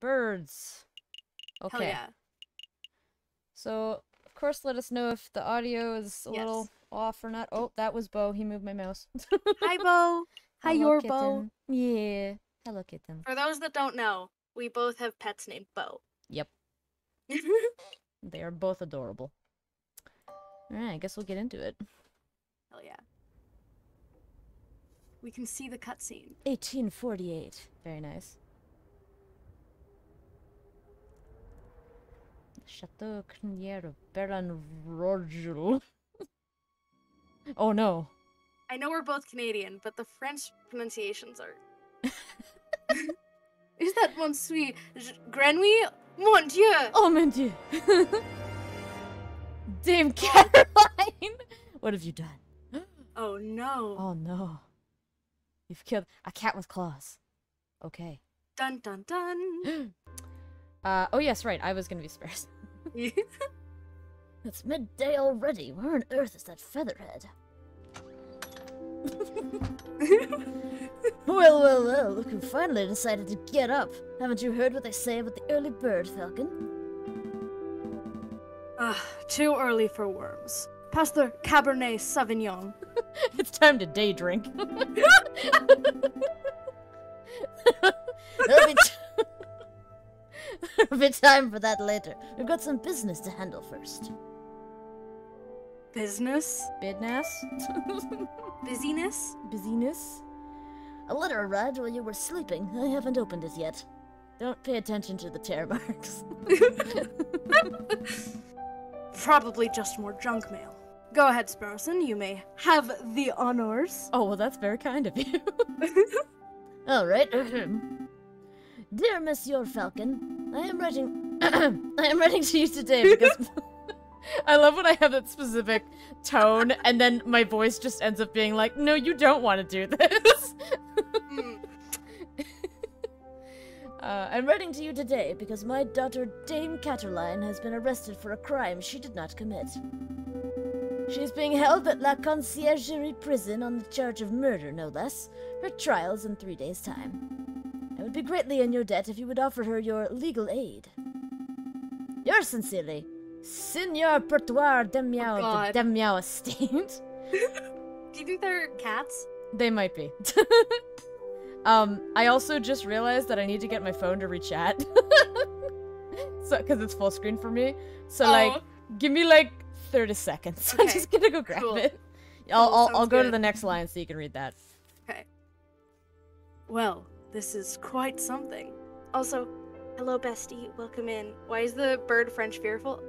birds. Okay. Hell yeah. So, of course, let us know if the audio is a little off or not. Oh, that was Bo. He moved my mouse. Hi, Bo. Hi, your Bo. Yeah. Hello, kitten. For those that don't know, we both have pets named Bo. Yep. They are both adorable. Alright, I guess we'll get into it. Hell yeah. We can see the cutscene. 1848. Very nice. Château Crinière of Baron Rorgueil. Oh no. I know we're both Canadian, but the French pronunciations are... Is that mon sweet Grenouille? Mon Dieu! Oh mon Dieu! Dame Catiline! What have you done? Oh no. Oh no. You've killed a cat with claws. Okay. Dun dun dun! Oh yes, right. I was gonna be Sparrowson. It's midday already. Where on earth is that featherhead? Well, well, well. Look who finally decided to get up. Haven't you heard what they say about the early bird, Falcon? Too early for worms. Pass the Cabernet Sauvignon. It's time to day drink. There'll be time for that later. We've got some business to handle first. Business? Business? Busyness? Busyness? A letter arrived while you were sleeping. I haven't opened it yet. Don't pay attention to the tear marks. Probably just more junk mail. Go ahead, Sparrowson. You may have the honors. Oh, well, that's very kind of you. All right. Dear Monsieur Falcon, I am writing. I am writing to you today because I love when I have that specific tone, and then my voice just ends up being like, "No, you don't want to do this." I'm writing to you today because my daughter Dame Catiline has been arrested for a crime she did not commit. She is being held at La Conciergerie prison on the charge of murder, no less. Her trial's in 3 days' time. I would be greatly in your debt if you would offer her your legal aid. Yours sincerely, Seigneur Bertoir de Mieux of the Mieux Estate. Do you think they're cats? They might be. I also just realized that I need to get my phone to rechat. So, because it's full screen for me. So, like, give me, like, 30 seconds. Okay. I'm just gonna go grab it. I'll go to the next line so you can read that. Okay. Well... This is quite something. Also, hello, bestie. Welcome in. Why is the bird French fearful?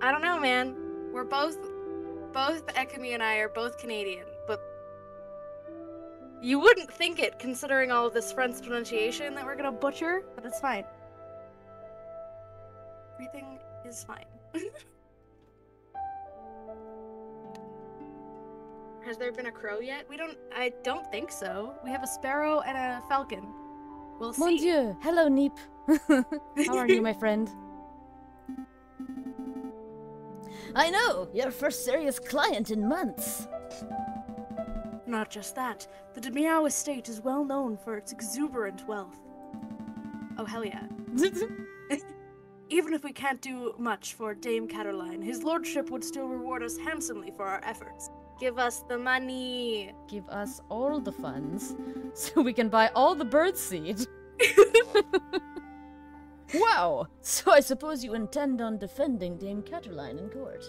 I don't know, man. We're both Ekamy and I are both Canadian, but you wouldn't think it considering all of this French pronunciation that we're gonna butcher, but it's fine. Everything is fine. Has there been a crow yet? I don't think so. We have a sparrow and a falcon. We'll see. Mon Dieu! Hello, Neep. How are you, my friend? I know! Your first serious client in months! Not just that. The de Mieux estate is well known for its exuberant wealth. Oh, hell yeah. Even if we can't do much for Dame Catiline, his lordship would still reward us handsomely for our efforts. Give us the money. Give us all the funds so we can buy all the birdseed. Wow. So I suppose you intend on defending Dame Catiline in court.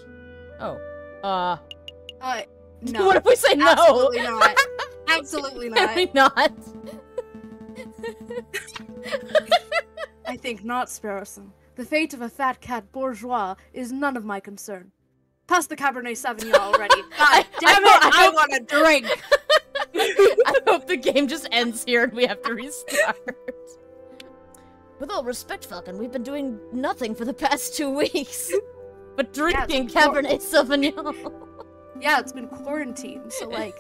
Oh. No. What if we say absolutely no? Absolutely not. Absolutely not. I think not, Sparrowson. The fate of a fat cat bourgeois is none of my concern. Pass the Cabernet Sauvignon already. God damn it, I want a drink. I hope the game just ends here and we have to restart. With all respect, Falcon, we've been doing nothing for the past 2 weeks. But drinking Cabernet Sauvignon. Yeah, it's been quarantine, so like,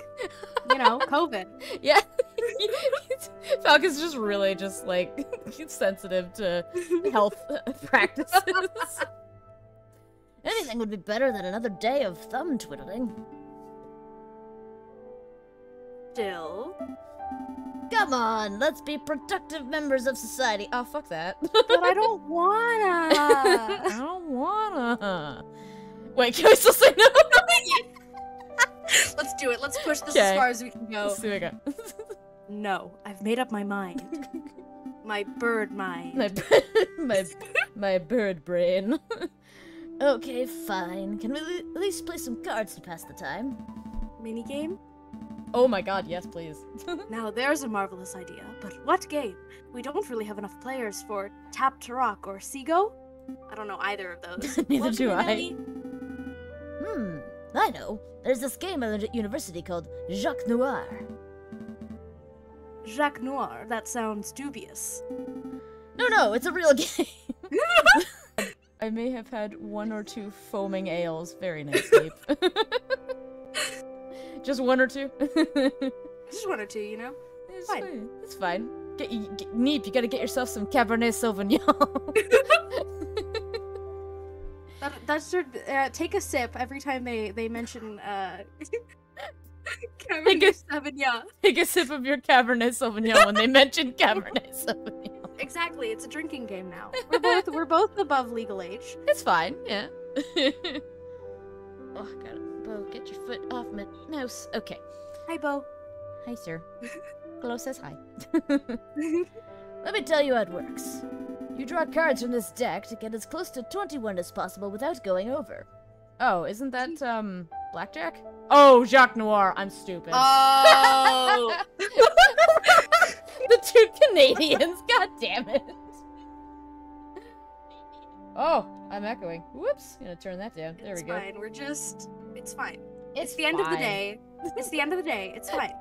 you know, COVID. Yeah. Falcon's just really just like, sensitive to health practices. Anything would be better than another day of thumb twiddling. Still, Come on, let's be productive members of society. Oh, fuck that. But I don't wanna. I don't wanna. Wait, can I still say no? Let's do it. Let's push this as far as we can go. Let's see what I got. No, I've made up my mind. My bird mind. My bird brain. Okay, fine. Can we at least play some cards to pass the time? Minigame? Oh my god, yes, please. Now there's a marvelous idea, but what game? We don't really have enough players for Tap Tarak or Seago. I don't know either of those. Neither do I. Hmm, I know. There's this game I learned at university called Jacques Noir. Jacques Noir? That sounds dubious. No, no, it's a real game. I may have had one or two foaming ales. Very nice sleep. Just one or two? Just one or two, you know? It's fine. It's fine. Neep, you gotta get yourself some Cabernet Sauvignon. That should take a sip every time they mention Cabernet Sauvignon. Take a sip of your Cabernet Sauvignon when they mention Cabernet Sauvignon. Exactly, it's a drinking game now. We're both above legal age. It's fine, yeah. Oh, God. Bo, get your foot off my mouse. Okay. Hi, Bo. Hi, sir. Glow says hi. Let me tell you how it works. You draw cards from this deck to get as close to 21 as possible without going over. Oh, isn't that, blackjack? Oh, Jacques Noir. I'm stupid. Oh! The two Canadians. God damn it. Oh, I'm echoing. Whoops. Gonna turn that down. There we go. It's fine. We're just... It's fine. It's the end of the day. It's the end of the day. It's fine.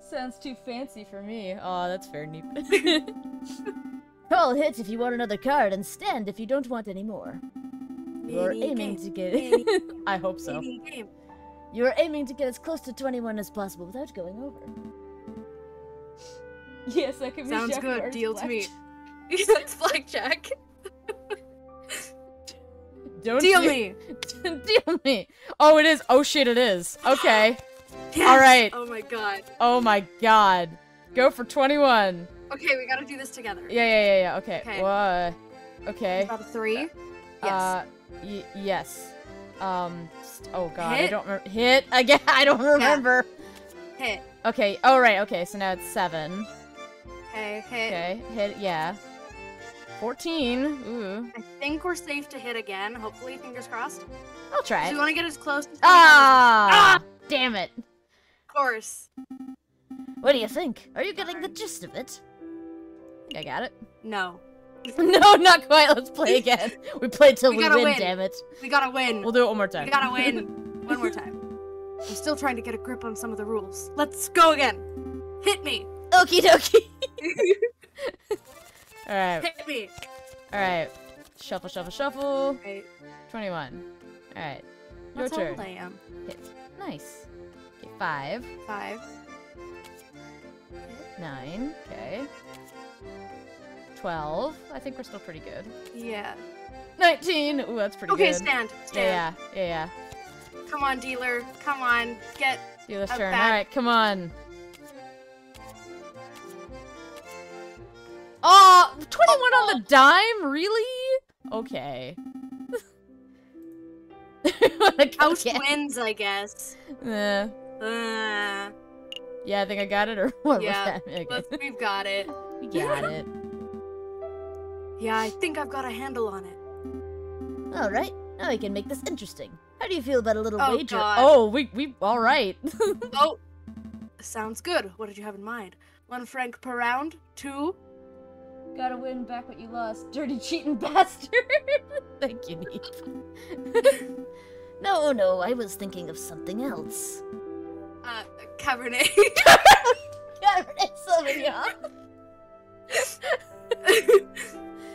Sounds too fancy for me. Aw, that's fair, Neep. Call hits if you want another card, and stand if you don't want any more. You're aiming to get... I hope so. You're aiming to get as close to 21 as possible without going over. Yes, that could be... Sounds good. Deal to me. It's blackjack. Don't deal me! Deal me! Oh, it is! Oh shit, it is! Okay. Yes! Alright. Oh my god. Oh my god. Go for 21. Okay, we gotta do this together. Yeah. Okay. Okay. Okay. About a 3? Yes. Yes. Oh god, hit. I don't remember. Hit? Again, I don't remember. Yeah. Hit. Okay, alright, okay, so now it's 7. Okay, hit. Okay, hit, yeah. 14. Ooh. I think we're safe to hit again. Hopefully, fingers crossed. I'll try. So we want to get as close. Ah! Damn it! Of course. What do you think? Are you getting the gist of it? I got it. No. No, not quite. Let's play again. We play till we win. Damn it. We gotta win. We'll do it one more time. We gotta win. One more time. I'm still trying to get a grip on some of the rules. Let's go again. Hit me. Okie dokie. Alright. Hit me! Alright. Shuffle, shuffle, shuffle. Right. 21. Alright. Your turn. That's how old I am. Hit. Nice. Okay, 5. 5. 9. Okay. 12. I think we're still pretty good. Yeah. 19! Ooh, that's pretty good. Okay, stand. Stand. Yeah. Come on, dealer. Come on. Get dealer's turn. Alright, come on. Oh, 21 on the dime? Really? Okay. House wins, I guess. Yeah, I think I got it, or what was that? Okay. We've got it. We got it. Yeah, I think I've got a handle on it. Alright, now we can make this interesting. How do you feel about a little wager? God. Oh, we alright. Oh, sounds good. What did you have in mind? 1 franc per round? 2? Gotta win back what you lost, dirty cheating bastard! Thank you, Neep. No, I was thinking of something else. Cabernet. Cabernet Sauvignon!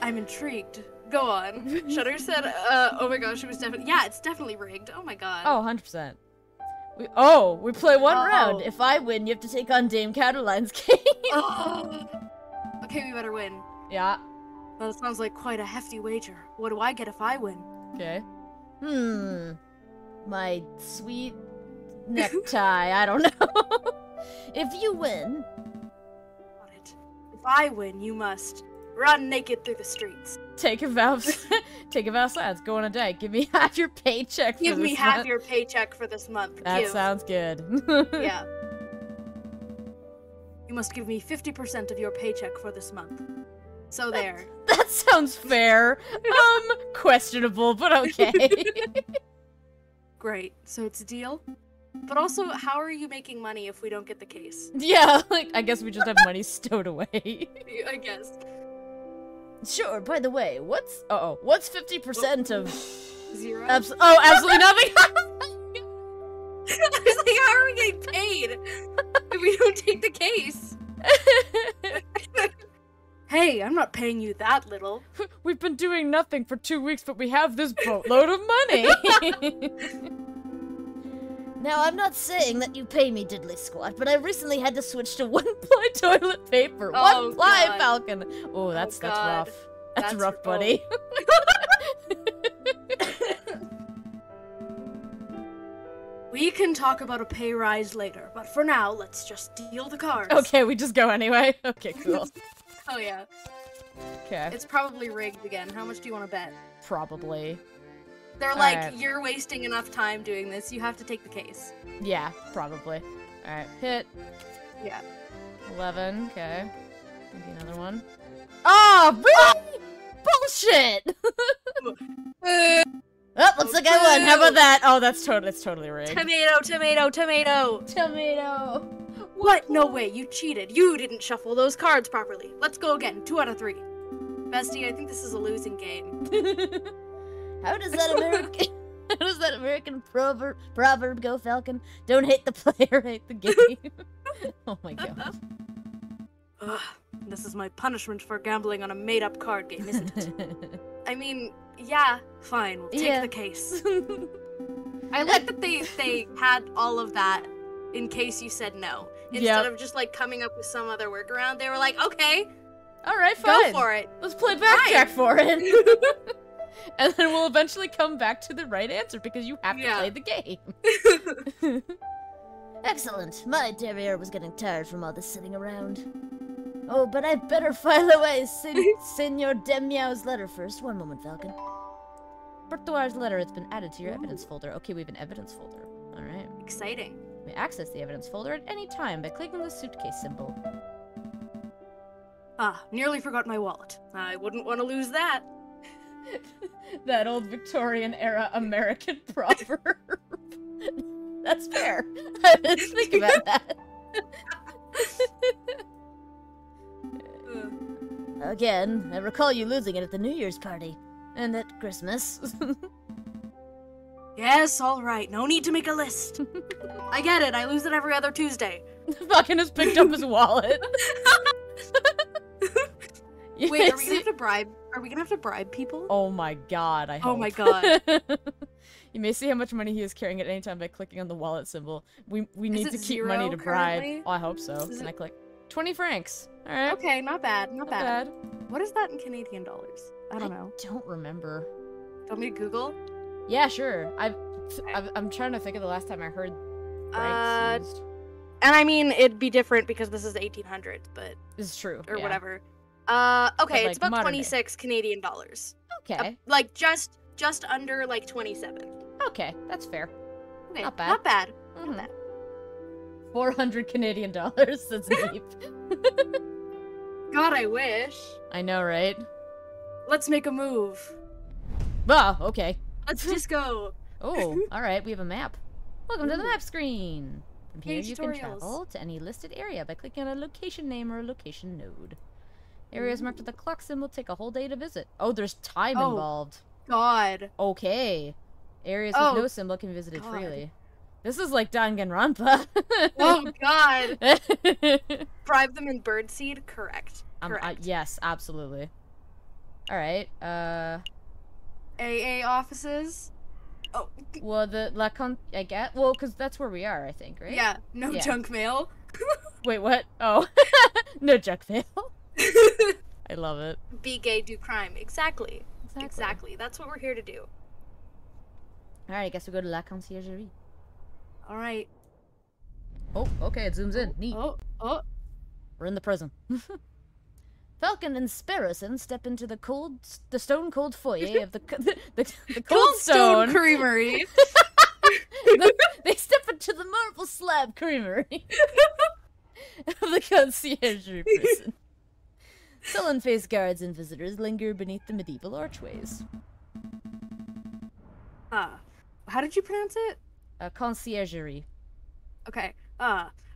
I'm intrigued. Go on. Shudder said, oh my gosh, it was definitely- yeah, it's definitely rigged. Oh my god. Oh, 100%. We play one round. If I win, you have to take on Dame Catiline's game. Oh. Okay, we better win. Yeah. That sounds like quite a hefty wager. What do I get if I win? Okay. My sweet necktie. I don't know. If you win... If I win, you must run naked through the streets. Take a vow. Take a vow, lads. Go on a date. Give me half your paycheck for this month. Give me half your paycheck for this month. That sounds good. Yeah. You must give me 50% of your paycheck for this month. So there. That sounds fair. Questionable, but okay. Great. So it's a deal? But also, how are you making money if we don't get the case? Yeah, like, I guess we just have money stowed away. I guess. Sure, by the way, what's... Uh-oh. What's 50% of... Zero? Oh, absolutely nothing! I was like, how are we getting paid if we don't take the case? Hey, I'm not paying you that little. We've been doing nothing for 2 weeks, but we have this boatload of money. Now, I'm not saying that you pay me, diddly squat, but I recently had to switch to one-ply toilet paper. Oh, one-ply, God. Falcon. Oh, that's rough. That's rough, buddy. We can talk about a pay rise later, but for now, let's just deal the cards. Okay, we just go anyway. Okay, cool. Oh, yeah. Okay. It's probably rigged again. How much do you want to bet? Probably. They're like, right. You're wasting enough time doing this. You have to take the case. Yeah, probably. All right, hit. Yeah. 11. Okay. Maybe another one. Oh, really? Bullshit! Oh, looks like I won. How about that? Oh, that's totally rigged. Tomato, tomato, tomato. Tomato. What? No way. You cheated. You didn't shuffle those cards properly. Let's go again. 2 out of 3. Bestie, I think this is a losing game. How does that American proverb go, Falcon? Don't hate the player, hate the game. Oh my god. Ugh, this is my punishment for gambling on a made-up card game, isn't it? I mean, yeah, fine, we'll take the case. I like that they had all of that in case you said no. Instead of just, like, coming up with some other workaround, they were like, okay, all right, fine. Go for it. Let's play blackjack for it. And then we'll eventually come back to the right answer because you have to play the game. Excellent. My terrier was getting tired from all this sitting around. Oh, but I better file away Senor Demiao's letter first. One moment, Falcon. Bertoir's letter has been added to your evidence folder. Okay, we have an evidence folder. All right. Exciting. We access the evidence folder at any time by clicking the suitcase symbol. Ah, nearly forgot my wallet. I wouldn't want to lose that. That old Victorian-era American proverb. That's fair. I didn't think about that. Again, I recall you losing it at the New Year's party. And at Christmas. Yes, all right. No need to make a list. I get it. I lose it every other Tuesday. Falcon has picked up his wallet. Wait, are we going to have to bribe? Are we going to have to bribe people? Oh my god, I hope. Oh my god. You may see how much money he is carrying at any time by clicking on the wallet symbol. We need to keep money to bribe. Oh, I hope so. Can I click? 20 francs. All right. Okay, not bad. Not bad. What is that in Canadian dollars? I don't know. I don't remember. Want me to Google? Yeah, sure. I'm trying to think of the last time I heard francs used. And I mean, it'd be different because this is 1800, but... It's true. Or whatever. Okay, like, it's about 26 day. Canadian dollars. Okay. Like, just under, like, 27. Okay, that's fair. Okay, not bad. Not bad. Not bad. 400 Canadian dollars, that's deep. God, I wish. I know, right? Let's make a move. Oh, okay. Let's just go. Oh, alright, we have a map. Welcome to the map screen. From here, you can travel to any listed area by clicking on a location name or a location node. Areas marked with a clock symbol take a whole day to visit. Oh, there's time involved. God. Okay. Areas with no symbol can be visited freely. This is like Danganronpa. Oh, God. Bribe them in birdseed? Correct. Correct. Yes, absolutely. All right. AA offices? Oh. Well, the La Con... I guess. Well, because that's where we are, I think, right? Yeah. No junk mail. Wait, what? Oh. No junk mail. I love it. Be gay, do crime. Exactly. Exactly. That's what we're here to do. Alright, I guess we go to La Conciergerie. Alright. Oh, okay, it zooms in. Neat. Oh. We're in the prison. Falcon and Sparrowson step into the stone-cold foyer of the Cold Stone Creamery. They step into the marble slab creamery of the Conciergerie prison. Sullen-faced guards and visitors linger beneath the medieval archways. How did you pronounce it? Conciergerie. Okay,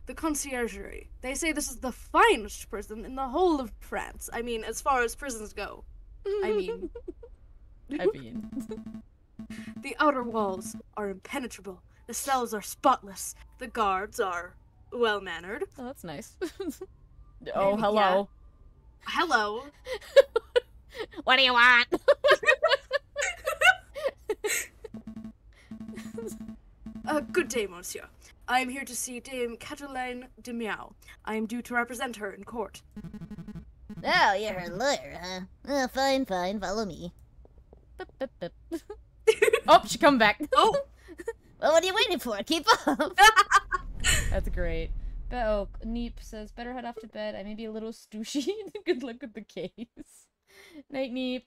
the Conciergerie. They say this is the finest prison in the whole of France. I mean, as far as prisons go. I mean. The outer walls are impenetrable. The cells are spotless. The guards are well-mannered. Oh, that's nice. Oh, hello. Yeah. Hello. What do you want? Good day, monsieur. I am here to see Dame Catiline de Mieux. I am due to represent her in court. Oh, you're her lawyer, huh? Oh, fine, fine, follow me. Boop, boop, boop. Oh, she come back. Oh! Well, what are you waiting for? Keep up! That's great. Oh, Neep says, better head off to bed. I may be a little stooshy. Good luck with the case. Night, Neep.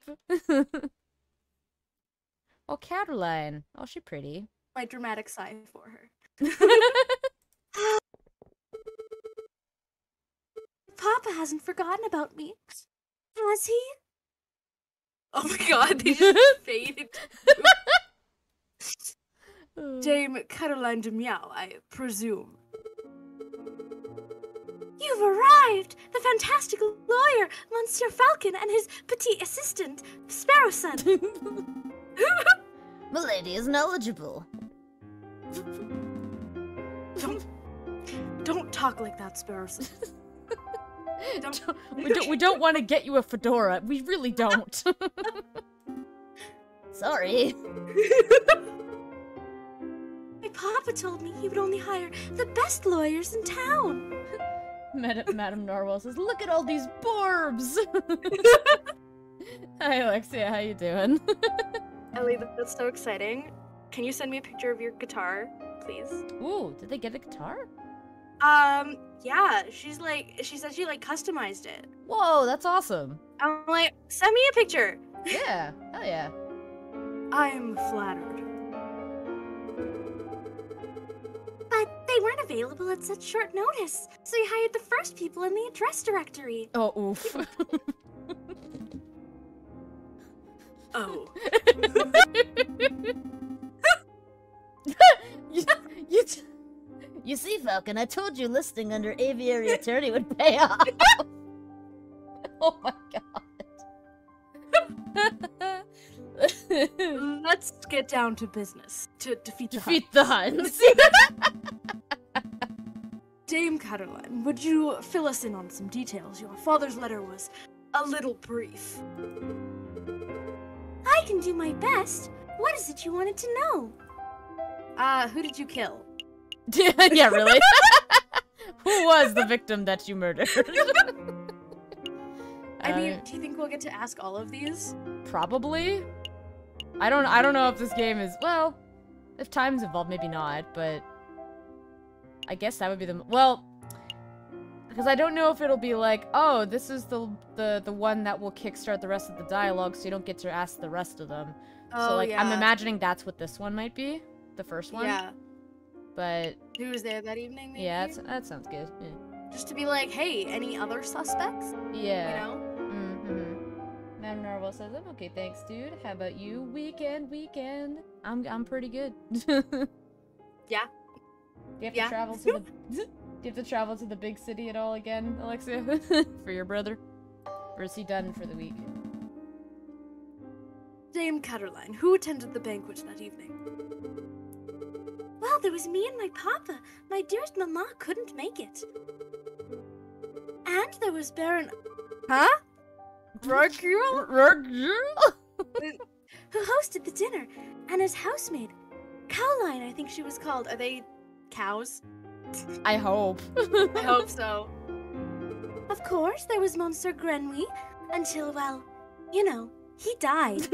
Oh, Catiline. Oh, she's pretty. My dramatic sigh for her. Papa hasn't forgotten about me. Has he? Oh my god, they just faded. Dame Catiline de Mieux, I presume. You've arrived! The fantastic lawyer, Monsieur Falcon, and his petit assistant, Sparrowson. Milady is knowledgeable. Don't talk like that, Sparrowson. We don't want to get you a fedora. We really don't. Sorry. My papa told me he would only hire the best lawyers in town. Madame Norwell says, look at all these borbs. Hi, Alexia. How you doing? Ellie, that's so exciting. Can you send me a picture of your guitar, please? Ooh, did they get a guitar? Yeah, she said she like customized it. Whoa, that's awesome. I'm like, send me a picture. Yeah, hell yeah. I'm flattered. But they weren't available at such short notice, so you hired the first people in the address directory. Oh, oof. Oh. You see, Falcon, I told you listing under Aviary Attorney would pay off. Oh my god. Let's get down to business. To defeat the Huns. Dame Catiline, would you fill us in on some details? Your father's letter was a little brief. I can do my best. What is it you wanted to know? Who did you kill? Yeah, really? Who was the victim that you murdered? I mean, do you think we'll get to ask all of these? Probably. I don't know if this game is, well, if time's involved, maybe not, but I guess that would be the, well, because I don't know if it'll be like, oh, this is the one that will kickstart the rest of the dialogue, so you don't get to ask the rest of them. Oh, so, like, yeah. I'm imagining that's what this one might be, the first one. Yeah. But who was there that evening? Maybe? Yeah, that sounds good. Yeah. Just to be like, hey, any other suspects? Yeah. You know? Mm-hmm. Madame Narwhal says, I'm okay, thanks, dude. How about you? Weekend. I'm pretty good. Yeah. Do you have to travel to the big city at all again, Alexia? For your brother? Or is he done for the week? Dame Catiline, who attended the banquet that evening? Well, there was me and my papa. My dearest mama couldn't make it. And there was Baron... Huh? Rorgueil? Who hosted the dinner, and his housemaid. Cowline, I think she was called. Are they cows? I hope. I hope so. Of course, there was Monsieur Grenouille, until, well, you know, he died.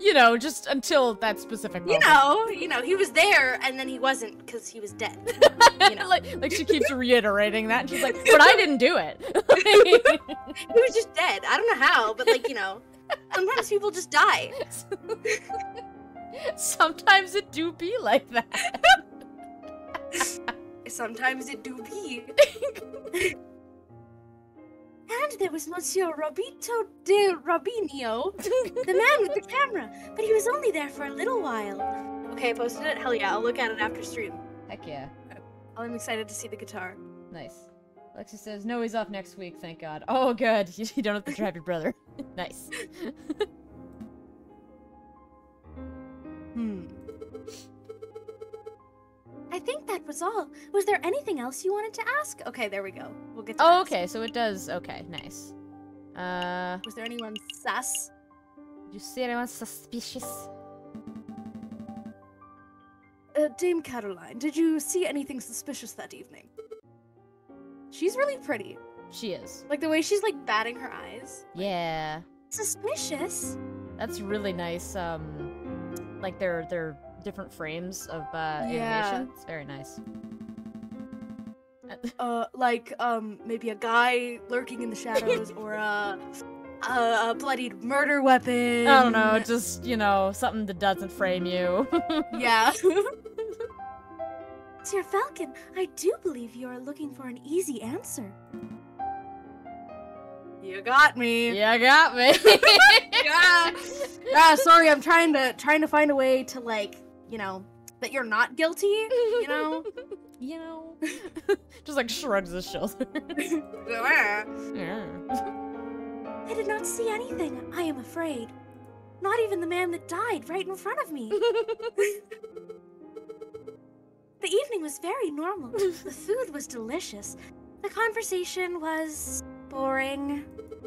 You know, just until that specific moment. You know, he was there, and then he wasn't because he was dead. You know. like she keeps reiterating that. And she's like, but I didn't do it. He was just dead. I don't know how, but like, you know, sometimes people just die. Sometimes it do be like that. Sometimes it do be. And there was Monsieur Robito de Rubinio, the man with the camera, but he was only there for a little while. Okay, I posted it. Hell yeah, I'll look at it after stream. Heck yeah. I'm excited to see the guitar. Nice. Alexis says, no, he's off next week, thank God. Oh, good. You don't have to trap your brother. Nice. I think that was all. Was there anything else you wanted to ask? Okay, there we go. We'll get to that. Oh, okay, so it does. Okay, nice. Was there anyone sus? Did you see anyone suspicious? Dame Catiline, did you see anything suspicious that evening? She's really pretty. She is. Like, the way she's, like, batting her eyes. Yeah. Suspicious? That's really nice, like, they're different frames of animation. It's very nice. Like maybe a guy lurking in the shadows, or a bloodied murder weapon. I don't know, just, you know, something that doesn't frame you. Yeah. Sir Falcon, I do believe you are looking for an easy answer. You got me. You got me. Yeah. Sorry, I'm trying to find a way to, like, you know, that you're not guilty, you know? You know? Just, like, shrugs his shoulders. I did not see anything, I am afraid. Not even the man that died right in front of me. The evening was very normal. The food was delicious. The conversation was boring.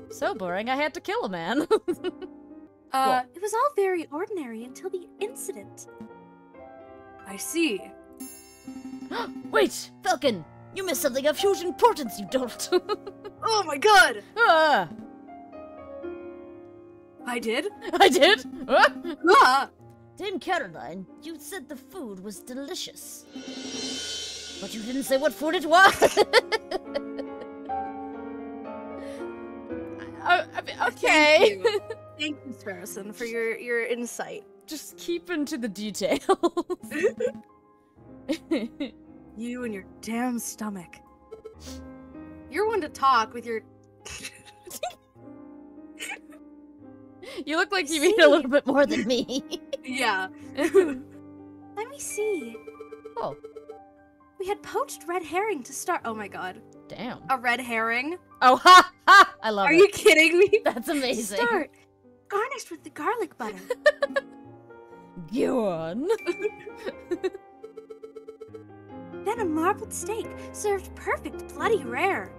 So boring, I had to kill a man. It was all very ordinary until the incident. I see. Wait, Falcon! You missed something of huge importance, you dolt! Oh my god! I did? I did? Dame Catiline, you said the food was delicious. But you didn't say what food it was! I mean, okay. Thank you, Sparrowson, for your insight. Just keep into the details. You and your damn stomach. You're one to talk with your... You look like you mean a little bit more than me. Yeah. Let me see. Oh. We had poached red herring to start. Oh my god. Damn. A red herring? Oh, ha ha! I love it. Are you kidding me? That's amazing. Start. Garnished with the garlic butter. Go on. Then a marbled steak, served perfect, bloody rare.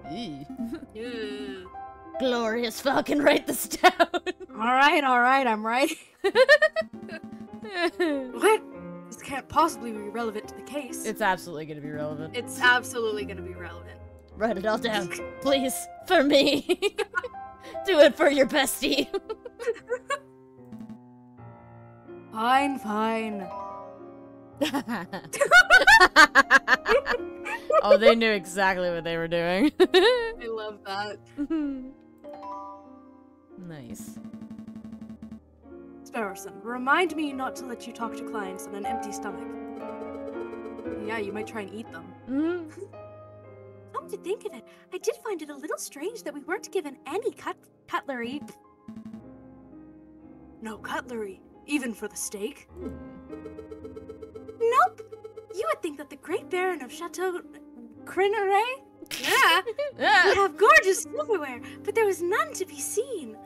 Glorious, Falcon, write this down. All right, I'm right. What? This can't possibly be relevant to the case. It's absolutely going to be relevant. It's absolutely going to be relevant. Write it all down, please, for me. Do it for your bestie. Fine. Oh, they knew exactly what they were doing. I love that. Nice. Sparrowson, remind me not to let you talk to clients on an empty stomach. Yeah, you might try and eat them. Come to think of it, I did find it a little strange that we weren't given any cutlery. No cutlery, even for the steak. Nope! You would think that the great Baron of Château Crinière would have gorgeous silverware, but there was none to be seen.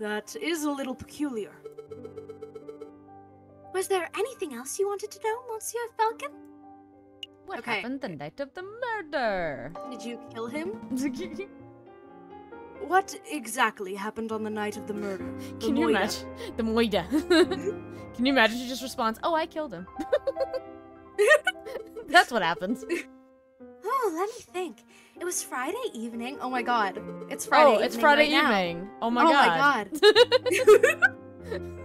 That is a little peculiar. Was there anything else you wanted to know, Monsieur Falcon? What happened the night of the murder? Did you kill him? What exactly happened on the night of the murder? Can you imagine? The moida. Can you imagine she just responds, oh, I killed him. That's what happens. Oh, let me think. It was Friday evening. Oh my god. It's Friday evening. Oh, it's Friday evening. Oh my god. Oh my god.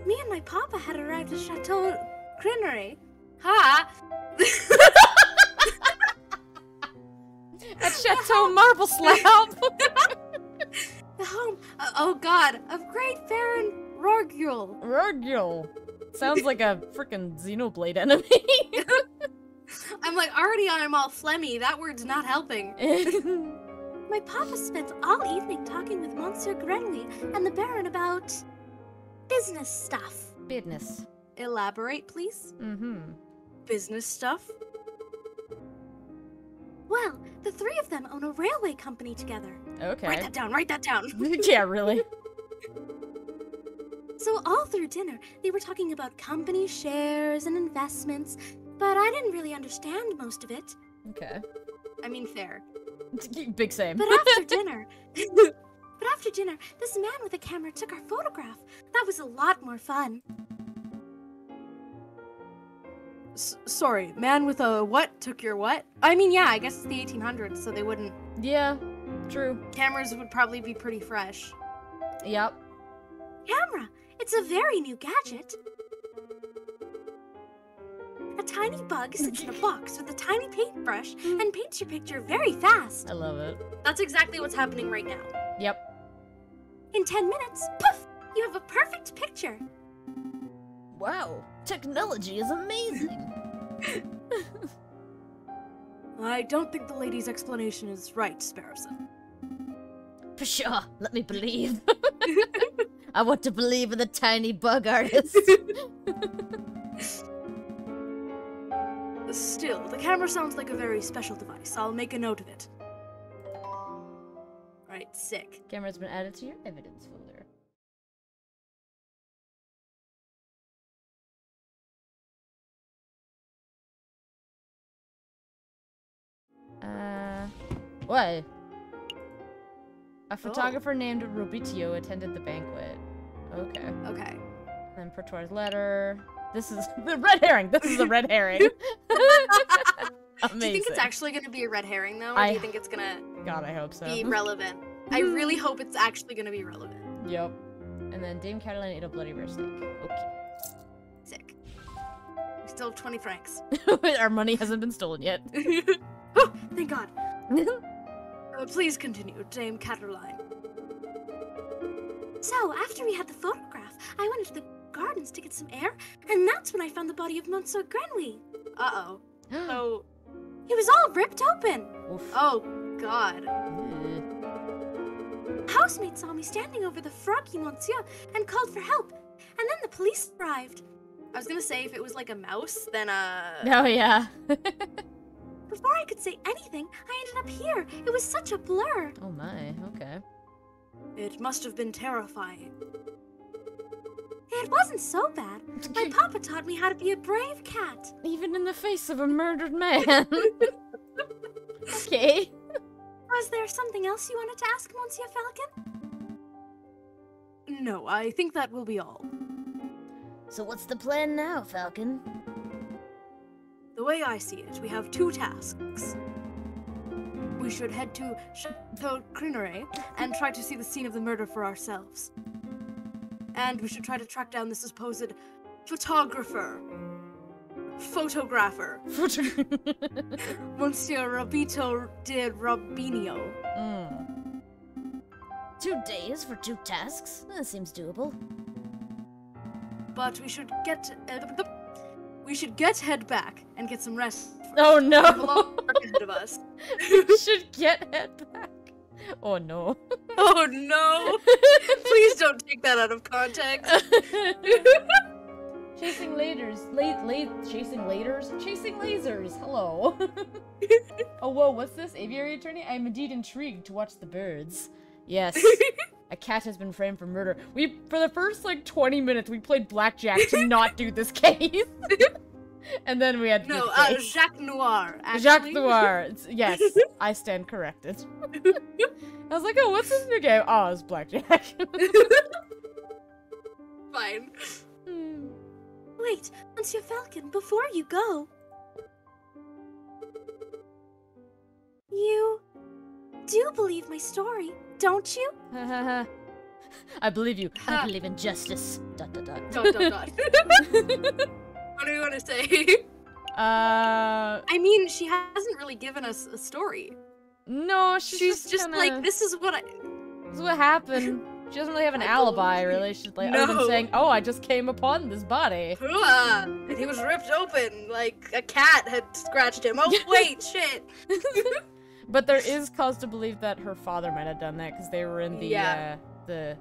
Me and my papa had arrived at Château Crinière. Ha! At Chateau Marble Slab. The home, oh god, of great Baron Rorgueil. Rorgueil. Sounds like a freaking Xenoblade enemy. I'm like, already I'm all phlegmy. That word's not helping. My papa spent all evening talking with Monsieur Grenouille and the Baron about business stuff. Business. Elaborate, please. Mm-hmm. Business stuff? Well, the three of them own a railway company together. Okay. Write that down, write that down. Yeah, really. So all through dinner, they were talking about company shares and investments, but I didn't really understand most of it. Okay. I mean, fair. Big same. But after dinner, this man with a camera took our photograph. That was a lot more fun. Sorry, man with a what took your what? I mean, yeah, I guess it's the 1800s, so they wouldn't... Yeah, true. Cameras would probably be pretty fresh. Yep. Camera! It's a very new gadget. A tiny bug sits in a box with a tiny paintbrush and paints your picture very fast. I love it. That's exactly what's happening right now. Yep. In 10 minutes, poof! You have a perfect picture. Wow, technology is amazing. I don't think the lady's explanation is right, Sparrowson. For sure, let me believe. I want to believe in the tiny bug artist. Still, the camera sounds like a very special device. I'll make a note of it. Alright, sick. Camera's been added to your evidence folder. What? A photographer named Robito attended the banquet. Okay. Okay. Then Pertor's letter. This is the red herring. This is a red herring. Amazing. Do you think it's actually going to be a red herring though? Or do you think it's going to be relevant? I really hope it's actually going to be relevant. Yep. And then Dame Catiline ate a bloody rare steak. Okay. Sick. We still have 20 francs. Our money hasn't been stolen yet. Oh, thank God. Please continue, Dame Catiline. So, after we had the photograph, I went into the gardens to get some air, and that's when I found the body of Monsieur Grenouille. Uh-oh. So, he was all ripped open. Oof. Oh, God. Housemaid saw me standing over the froggy Monsieur and called for help, and then the police arrived. I was gonna say, if it was like a mouse, then Oh, yeah. Before I could say anything, I ended up here. It was such a blur. Oh my, okay. It must have been terrifying. It wasn't so bad. My papa taught me how to be a brave cat. Even in the face of a murdered man. Okay. Was there something else you wanted to ask, Monsieur Falcon? No, I think that will be all. So what's the plan now, Falcon? The way I see it, we have two tasks. We should head to Chateau Crinière and try to see the scene of the murder for ourselves. And we should try to track down the supposed photographer. Photographer. Monsieur Robito de Rubinio. Mm. 2 days for 2 tasks? That seems doable. But we should get... We should head back and get some rest. Oh no! We have a long work ahead of us. We should head back. Oh no. Oh no! Please don't take that out of context. Chasing lasers. Chasing lasers? Chasing lasers! Hello. Oh whoa, what's this? Aviary Attorney? I am indeed intrigued to watch the birds. Yes. A cat has been framed for murder. We, for the first, like, 20 minutes, we played blackjack to not do this case. And then we had to Jacques Noir, actually. Jacques Noir. Yes, I stand corrected. I was like, oh, what's this new game? Oh, it's blackjack. Fine. Wait, Monsieur Falcon, before you go... You do believe my story, don't you? I believe you. I believe in justice. Dot, dot, dot. Dot, dot, dot. What do we want to say? I mean, she hasn't really given us a story. No, she's just like, this is what I... This is what happened. She doesn't really have an alibi, really. She's like, other than saying, oh, I just came upon this body. And he was ripped open, like a cat had scratched him. Oh, wait, shit. But there is cause to believe that her father might have done that, because they were in the, the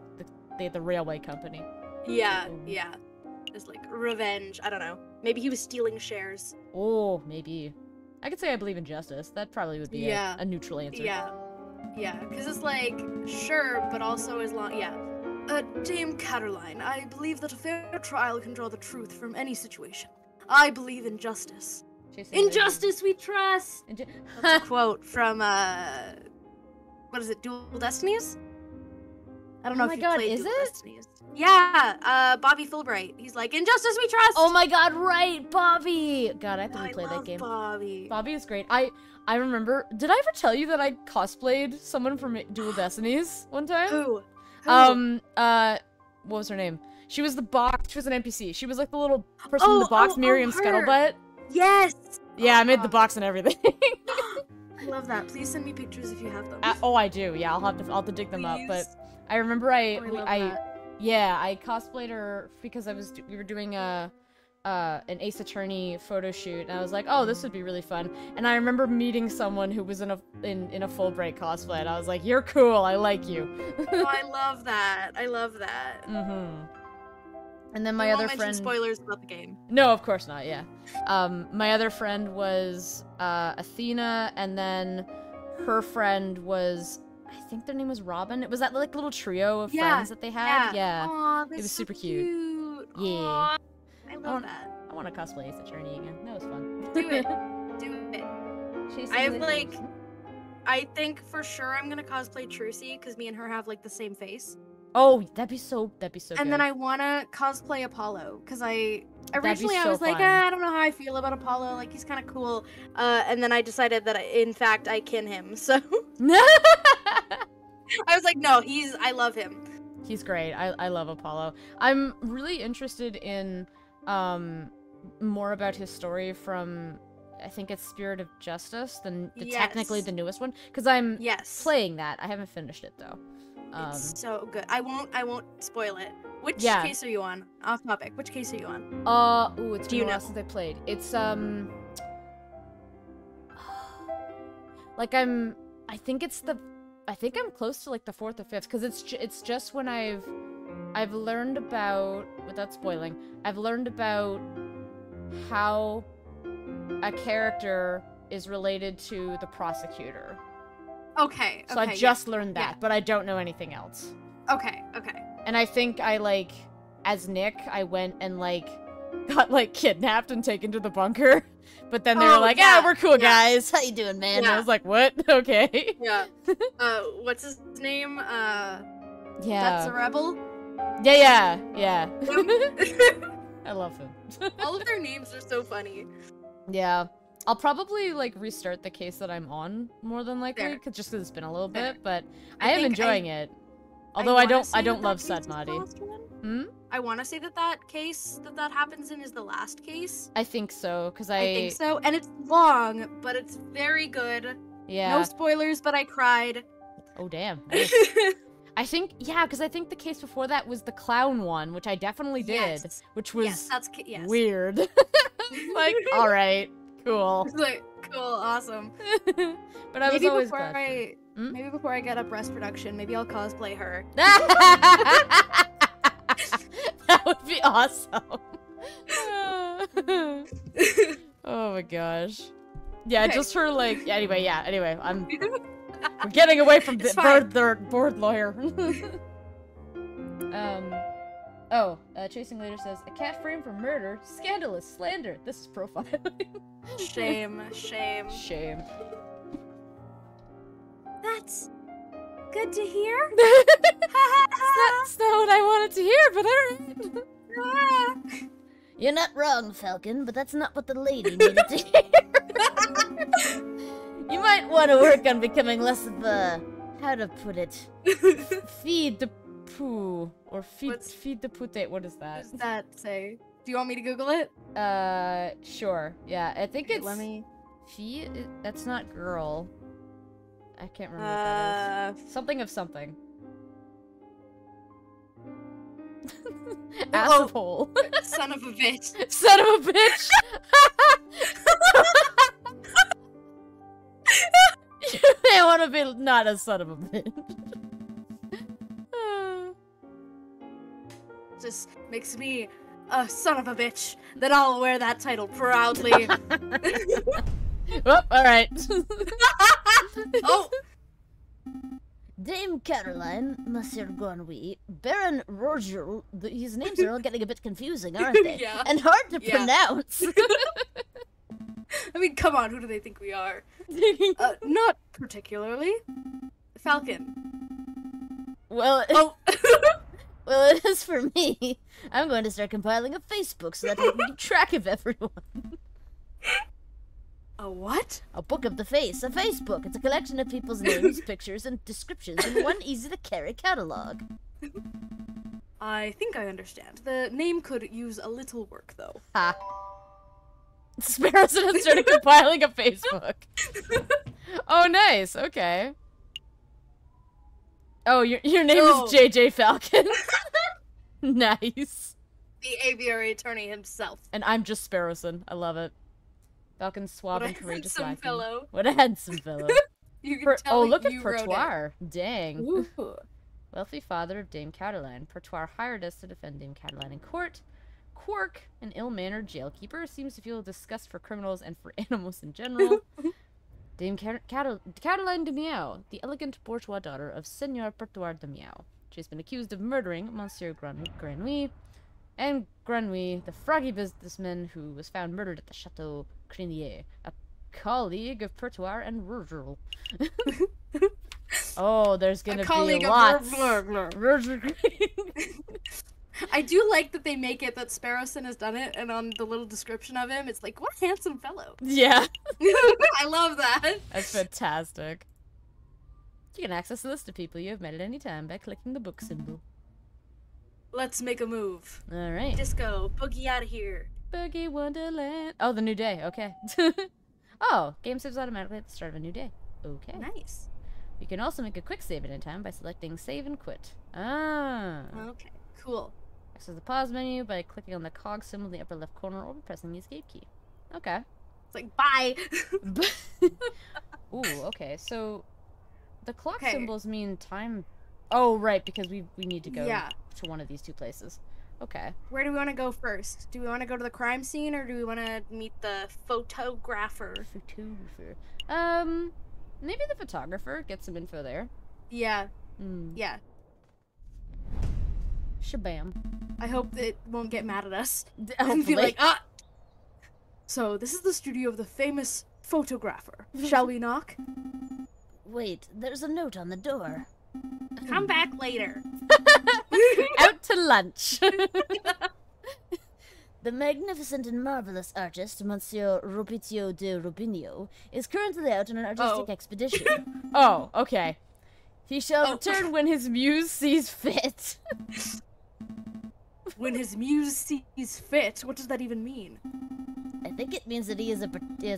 railway company. Yeah, yeah. It's like revenge, I don't know. Maybe he was stealing shares. Oh, maybe. I could say I believe in justice. That probably would be a neutral answer. Yeah. Yeah, because it's like, sure, but also as long, Dame Catiline, I believe that a fair trial can draw the truth from any situation. I believe in justice. Injustice we trust! That's a quote from, what is it, Dual Destinies? I don't know if you played Dual Destinies. Yeah, Bobby Fulbright. He's like, injustice we trust! Oh my god, right, Bobby! God, I thought we played that game. Bobby. Bobby is great. I remember, did I ever tell you that I cosplayed someone from Dual Destinies one time? Who? What was her name? She was the box, she was an NPC. She was like the little person in the box, Miriam Scuttlebutt. Yes! Yeah, I made the box and everything. I love that. Please send me pictures if you have them. Oh, I do. Yeah, I'll have to dig them up. But I remember I cosplayed her because we were doing an Ace Attorney photo shoot, and I was like, oh, this would be really fun. And I remember meeting someone who was in a Fulbright cosplay, and I was like, you're cool, I like you. Oh, I love that. I love that. Mm-hmm. And then my other friend... spoilers about the game. No, of course not, yeah. My other friend was Athena, and then her friend was... I think their name was Robin. It was that like little trio of friends that they had. Yeah. Aww, it was super cute. Yeah. Aww. I love that. I want to cosplay Ace Attorney again. That was fun. Do it. Do it. I have like... Names. I think for sure I'm going to cosplay Trucy, because me and her have like the same face. Oh, that'd be so good. And then I want to cosplay Apollo, because I originally was like, I don't know how I feel about Apollo, like, he's kind of cool. And then I decided that, in fact, I kin him, so. I was like, no, I love him. He's great. I love Apollo. I'm really interested in more about his story from, I think it's Spirit of Justice, technically the newest one, because I'm playing that. I haven't finished it, though. It's so good. I won't spoil it. Which case are you on? Off topic. Which case are you on? It's been a while since I played. It's like I think I'm close to like the 4th or 5th, because it's just when I've learned about, without spoiling, I've learned about how a character is related to the prosecutor. Okay, so I just learned that, but I don't know anything else. Okay, okay. And I think I, like, as Nick, I went and, like, got, like, kidnapped and taken to the bunker. But then they were like, we're cool, guys. How you doing, man? Yeah. And I was like, what? Okay. Yeah. What's his name? That's a rebel? Yeah. I love him. All of their names are so funny. Yeah. I'll probably, like, restart the case that I'm on, more than likely, just because it's been a little bit, but I am enjoying it. Although I don't love Sadmati. Hmm? I want to say that case that happens in is the last case. I think so, because I think so, and it's long, but it's very good. Yeah. No spoilers, but I cried. Oh, damn. Nice. I think, because I think the case before that was the clown one, which I definitely did, which was weird. Like, all right. Cool. Like, cool, awesome. But I was always bad. Maybe before I get up Rest Production, maybe I'll cosplay her. That would be awesome. Oh my gosh. Yeah, just her, like, anyway, we're getting away from the board lawyer. Chasing Leader says, a cat framed for murder, scandalous slander. This is profiling. Shame. That's good to hear. That's not what I wanted to hear, but alright. You're not wrong, Falcon, but that's not what the lady needed to hear. You might want to work on becoming less of a, how to put it, feed the poo, or feed the pute. What is that? What does that say? Do you want me to Google it? Sure. Yeah, I think it's... Let me... Feed... That's not girl. I can't remember what that is. Something of something. Asshole. Son of a bitch. Son of a bitch! They want to be not a son of a bitch. Just makes me a son of a bitch. Then I'll wear that title proudly. Oh, alright. Oh! Dame Catiline, Monsieur Grenouille, Baron Rorgueil, his names are all getting a bit confusing, aren't they? Yeah. And hard to pronounce. I mean, come on, who do they think we are? Not particularly. Falcon. Well, oh. Well, it is for me. I'm going to start compiling a Facebook so that we can keep track of everyone. A what? A book of the face. A Facebook. It's a collection of people's names, pictures, and descriptions in one easy-to-carry catalog. I think I understand. The name could use a little work, though. Ha. Sparrowson has started compiling a Facebook. Oh, nice. Okay. Oh, your name is JJ Falcon. Nice. The Aviary Attorney himself. And I'm just Sparrowson. I love it. Falcon's suave and courageous. What a handsome fellow. What a handsome fellow. You can tell look at Pertoire. Dang. Ooh. Wealthy father of Dame Catiline. Pertoire hired us to defend Dame Catiline in court. Quark, an ill-mannered jailkeeper, seems to feel disgust for criminals and for animals in general. Dame Catiline de Mieux, the elegant bourgeois daughter of Seigneur Bertoir de Mieux. She has been accused of murdering Monsieur Grenouille, and Grenouille, the froggy businessman who was found murdered at the Château Crinière, a colleague of Pertoire and Rorgueil. Oh, there's gonna be lots. I do like that they make it that Sparrowson has done it, and on the little description of him, it's like, what a handsome fellow. Yeah. I love that. That's fantastic. You can access a list of people you have met at any time by clicking the book symbol. Let's make a move. All right. Disco, boogie out of here. Boogie Wonderland. Oh, the new day. Okay. Oh, game saves automatically at the start of a new day. Okay. Nice. You can also make a quick save at any time by selecting save and quit. Ah. Okay. Cool. Access the pause menu by clicking on the cog symbol in the upper left corner or pressing the escape key. Okay. It's like, bye! Ooh, okay. So, the clock symbols mean time... Oh, right, because we need to go to one of these two places. Okay. Where do we want to go first? Do we want to go to the crime scene, or do we want to meet the photographer? Photographer. Maybe the photographer. Get some info there. Yeah. Mm. Yeah. Shabam. I hope that it won't get mad at us. And be like, ah! So, this is the studio of the famous photographer. Shall we knock? Wait, there's a note on the door. Come back later. Out to lunch. The magnificent and marvelous artist, Monsieur Robito de Rubinio, is currently out on an artistic expedition. Oh, okay. He shall return when his muse sees fit. When his muse sees fit? What does that even mean? I think it means that he is a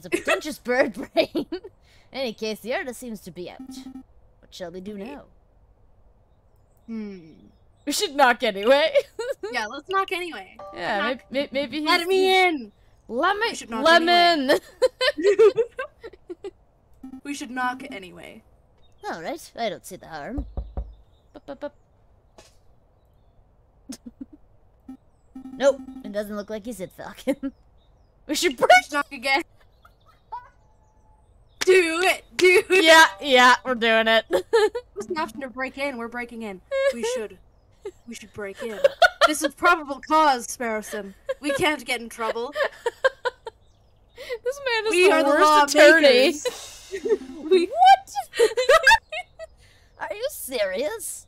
pretentious bird brain. In any case, the artist seems to be out. What shall we do now? Hmm. We should knock anyway. Yeah, let's knock anyway. Yeah, maybe he's... Let me in! Lemon! Anyway. We should knock anyway. All right, I don't see the harm. Nope, it doesn't look like he's it, Falcon. We should push knock again. Do it, do it. Yeah, yeah, we're doing it. It's an option to break in. We're breaking in. We should break in. This is probable cause, Sparrowson. We can't get in trouble. This man is the worst attorney. What? Are you serious?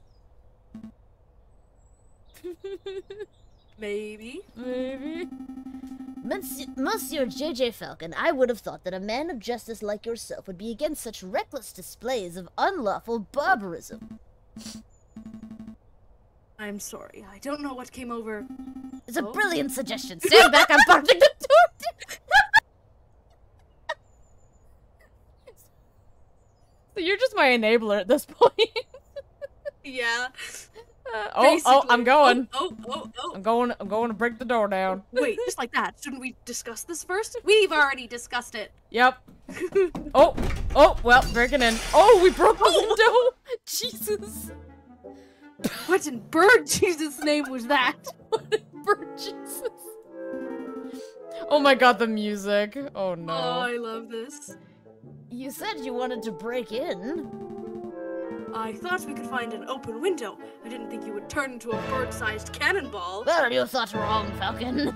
Maybe. Monsieur J.J. Falcon, I would have thought that a man of justice like yourself would be against such reckless displays of unlawful barbarism. I'm sorry, I don't know what came over. It's a brilliant suggestion. Stand back, I'm barging the door. So you're just my enabler at this point. Yeah. I'm going. I'm going to break the door down. Wait, just like that. Shouldn't we discuss this first? We've already discussed it. Yep. Well, breaking in. Oh, we broke the window. Jesus. What in bird Jesus' name was that? What in bird Jesus? Oh my god, the music. Oh no. Oh, I love this. You said you wanted to break in. I thought we could find an open window. I didn't think you would turn into a bird-sized cannonball. Well, you thought wrong, Falcon.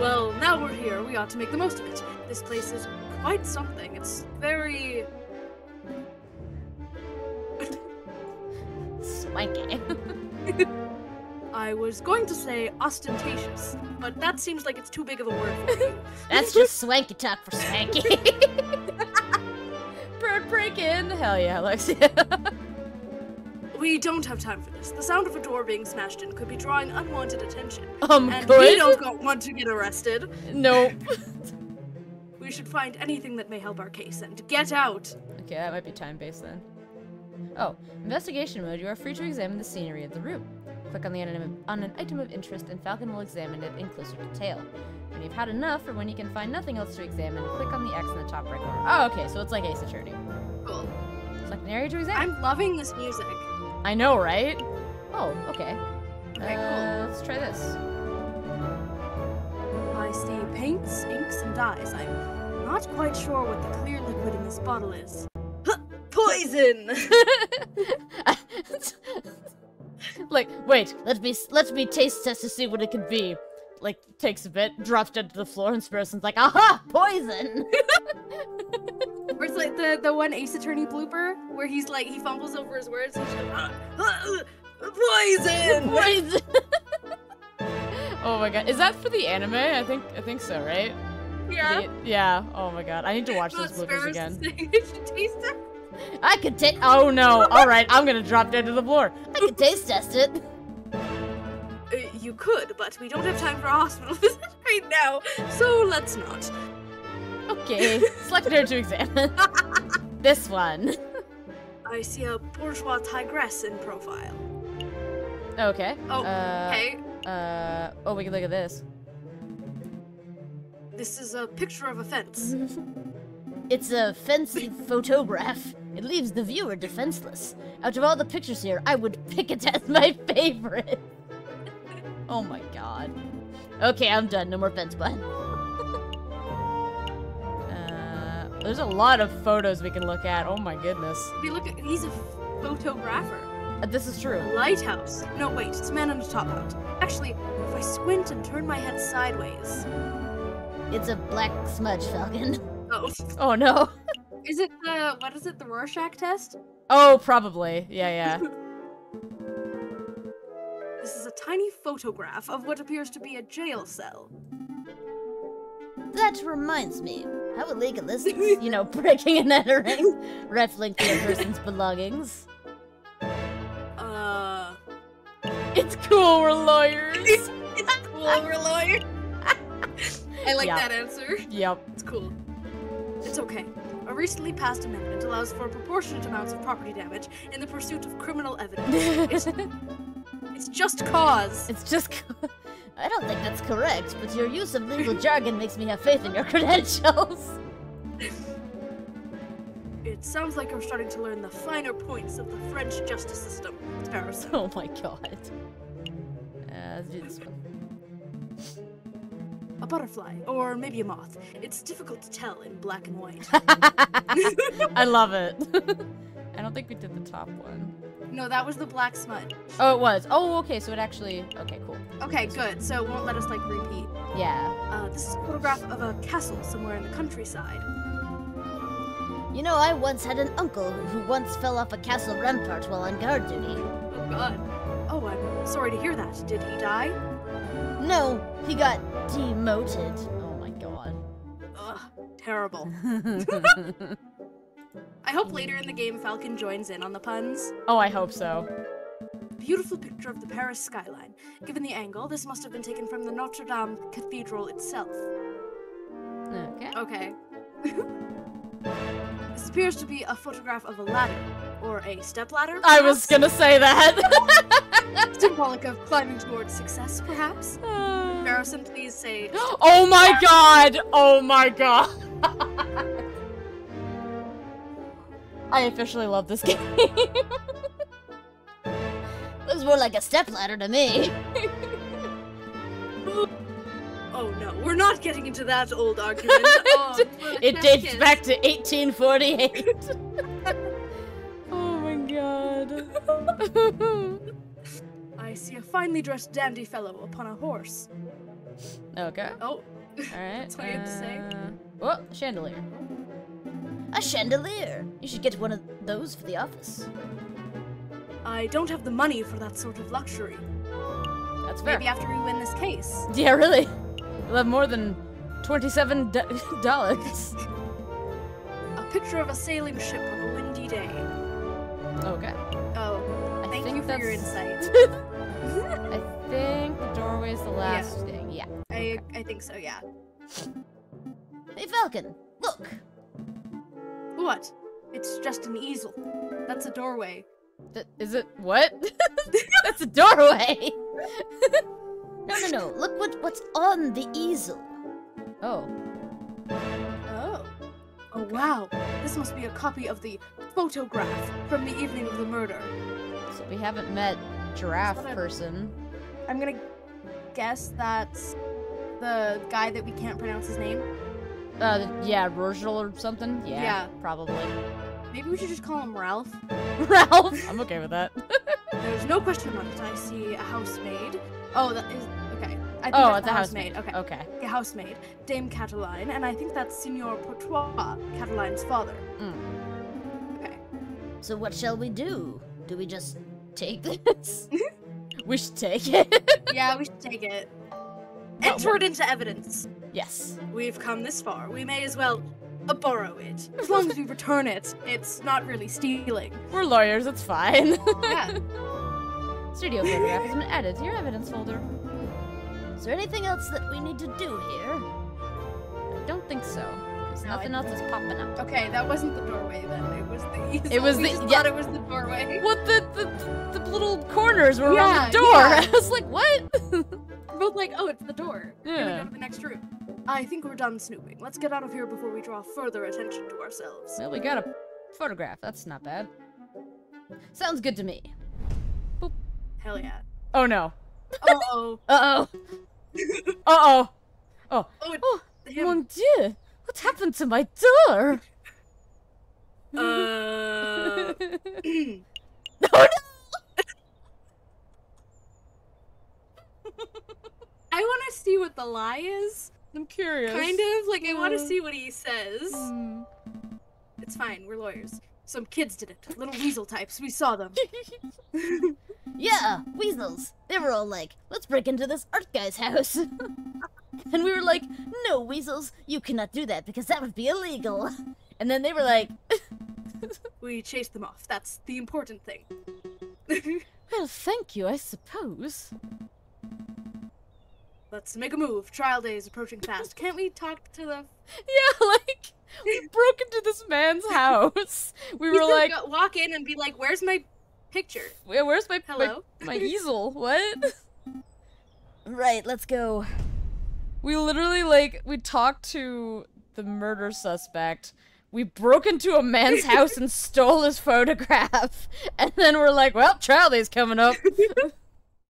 Well, now we're here. We ought to make the most of it. This place is quite something. It's very... swanky. I was going to say ostentatious, but that seems like it's too big of a word for you. That's just swanky talk for swanky. Bird break in! Hell yeah, Alexia. We don't have time for this. The sound of a door being smashed in could be drawing unwanted attention. And we don't want to get arrested. Nope. We should find anything that may help our case and get out. Okay, that might be time-based then. Oh, investigation mode. You are free to examine the scenery of the room. Click on the an item of interest, and Falcon will examine it in closer detail. When you've had enough, or when you can find nothing else to examine, click on the X in the top right corner. Oh, okay, so it's like Ace Attorney. Cool. Select an area to examine. I'm loving this music. I know, right? Oh, okay. Okay, cool. Let's try this. I see paints, inks, and dyes. I'm not quite sure what the clear liquid in this bottle is. Poison! Like, wait, let me taste test to see what it could be. Like, takes a bit, drops dead to the floor, and Sparrowson's like, aha, poison! Or it's like the one Ace Attorney blooper, where he's like, he fumbles over his words, and he's like, poison! Poison! Oh my god, is that for the anime? I think so, right? Yeah. Yeah, oh my god, I need to watch those bloopers again. You should taste it. I could taste. Oh no! All right, I'm gonna drop dead to the floor. I could taste test it. You could, but we don't have time for a hospital visit right now, so let's not. Okay, select her to examine. This one. I see a bourgeois tigress in profile. Okay. Oh. Okay. Oh, we can look at this. This is a picture of a fence. It's a fancy photograph. It leaves the viewer defenseless. Out of all the pictures here, I would pick it as my favorite. Oh my god. Okay, I'm done. No more fence button. There's a lot of photos we can look at. Oh my goodness. We look at, he's a photographer. This is true. Lighthouse. No, wait. It's man on the top hat. Actually, if I squint and turn my head sideways... It's a black smudge, Falcon. Oh. Oh no. Is it the, what is it, the Rorschach test? Oh, probably. Yeah, yeah. This is a tiny photograph of what appears to be a jail cell. That reminds me. How illegal is this? You know, breaking and entering, rifling through a person's belongings. It's cool, we're lawyers. It's cool, we're lawyers. I like that answer. Yep. It's cool. It's okay. A recently passed amendment allows for proportionate amounts of property damage in the pursuit of criminal evidence. It's just cause. It's just cause. I don't think that's correct, but your use of legal jargon makes me have faith in your credentials. It sounds like I'm starting to learn the finer points of the French justice system. Sparrowson. Oh my god. Let's do this one. A butterfly, or maybe a moth. It's difficult to tell in black and white. I love it. I don't think we did the top one. No, that was the black smudge. Oh, it was. Oh, okay, so it actually... Okay, cool. Okay, good. So it won't let us, like, repeat. Yeah. This is a photograph of a castle somewhere in the countryside. You know, I once had an uncle who once fell off a castle rampart while on guard duty. Oh, God. Oh, I'm sorry to hear that. Did he die? No, he got demoted. Oh my god. Ugh, terrible. I hope later in the game Falcon joins in on the puns. Oh, I hope so. Beautiful picture of the Paris skyline. Given the angle, this must have been taken from the Notre Dame Cathedral itself. Okay. Okay. This appears to be a photograph of a ladder, or a stepladder. I was gonna say that. Symbolic of climbing towards success, perhaps. Sparrowson, please say. Oh my god! Oh my god! I officially love this game. It was more like a stepladder to me. Oh no, we're not getting into that old argument. Oh, it dates back to 1848. Oh my god. I see a finely dressed dandy fellow upon a horse. Okay. Oh. Alright. That's what you have to say. Oh, chandelier. A chandelier! You should get one of those for the office. I don't have the money for that sort of luxury. That's fair. Maybe after we win this case. Yeah, really. We'll have more than $27. A picture of a sailing ship on a windy day. Okay. Oh, thank you for your insight. I think the doorway's the last thing. Yeah. I think so, yeah. Hey, Falcon, look! What? It's just an easel. That's a doorway. Is it what? That's a doorway. No. Look what's on the easel. Oh. Oh. Oh wow. This must be a copy of the photograph from the evening of the murder. So we haven't met giraffe person. I'm gonna guess that's the guy that we can't pronounce his name. Yeah, Rorgueil or something. Yeah, probably. Maybe we should just call him Ralph. Ralph? I'm okay with that. There's no question about it. I see a housemaid. Oh, that is... Okay. I think that's the housemaid. Okay. The housemaid. Dame Catiline, and I think that's Seigneur Bertoir, Catiline's father. Mm. Okay. So what shall we do? Do we just take this? We should take it. Yeah, we should take it. Enter it into evidence. Yes. We've come this far. We may as well... borrow it. As long as we return it, it's not really stealing. We're lawyers, it's fine. Yeah. Studio photograph has been added to your evidence folder. Is there anything else that we need to do here? I don't think so. There's nothing else that's popping up. Okay, that wasn't the doorway then. It was the easel. It was thought it was the doorway. What the little corners were around the door. Yeah. I was like, what? We're both like, oh, it's the door. Yeah. Here we go to the next room. I think we're done snooping. Let's get out of here before we draw further attention to ourselves. Well, we got a photograph. That's not bad. Sounds good to me. Boop. Hell yeah. Oh no. Uh-oh. Uh-oh. Uh-oh. Oh. Oh, mon dieu. What happened to my door? Oh no! I want to see what the lie is. I'm curious. Kind of. Like, I want to see what he says. Mm. It's fine. We're lawyers. Some kids did it. Little weasel types. We saw them. Yeah, weasels. They were all like, let's break into this art guy's house. And we were like, no, weasels. You cannot do that because that would be illegal. And then they were like... We chased them off. That's the important thing. Well, thank you, I suppose. Let's make a move. Trial day is approaching fast. Can't we talk to them? Yeah, like, we broke into this man's house. We were like... walk in and be like, where's my picture? Where's my... Hello? My easel. What? Right, let's go. We literally, like, we talked to the murder suspect. We broke into a man's house and stole his photograph. And then we're like, well, trial day's coming up.